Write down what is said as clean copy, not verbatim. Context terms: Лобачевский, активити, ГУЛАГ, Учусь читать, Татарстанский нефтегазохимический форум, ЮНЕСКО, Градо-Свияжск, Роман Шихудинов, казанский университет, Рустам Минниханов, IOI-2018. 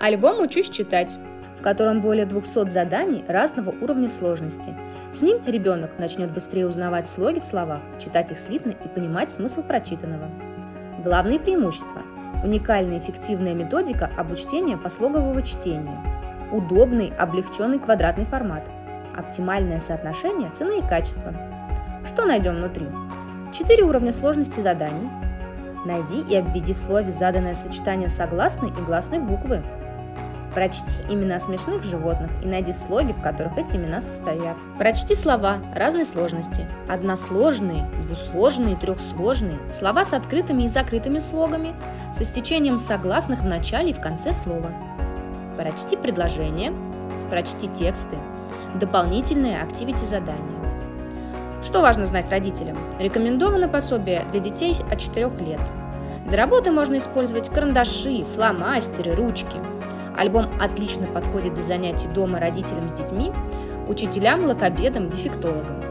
Альбом «Учусь читать», в котором более 200 заданий разного уровня сложности. С ним ребенок начнет быстрее узнавать слоги в словах, читать их слитно и понимать смысл прочитанного. Главные преимущества. Уникальная эффективная методика обучения послогового чтения. Удобный, облегченный квадратный формат. Оптимальное соотношение цены и качества. Что найдем внутри? 4 уровня сложности заданий. Найди и обведи в слове заданное сочетание согласной и гласной буквы. Прочти имена смешных животных и найди слоги, в которых эти имена состоят. Прочти слова разной сложности. Односложные, двусложные, трехсложные. Слова с открытыми и закрытыми слогами, со стечением согласных в начале и в конце слова. Прочти предложения. Прочти тексты. Дополнительные активити задания. Что важно знать родителям? Рекомендовано пособие для детей от 4 лет. Для работы можно использовать карандаши, фломастеры, ручки. Альбом отлично подходит для занятий дома родителям с детьми, учителям, логопедам, дефектологам.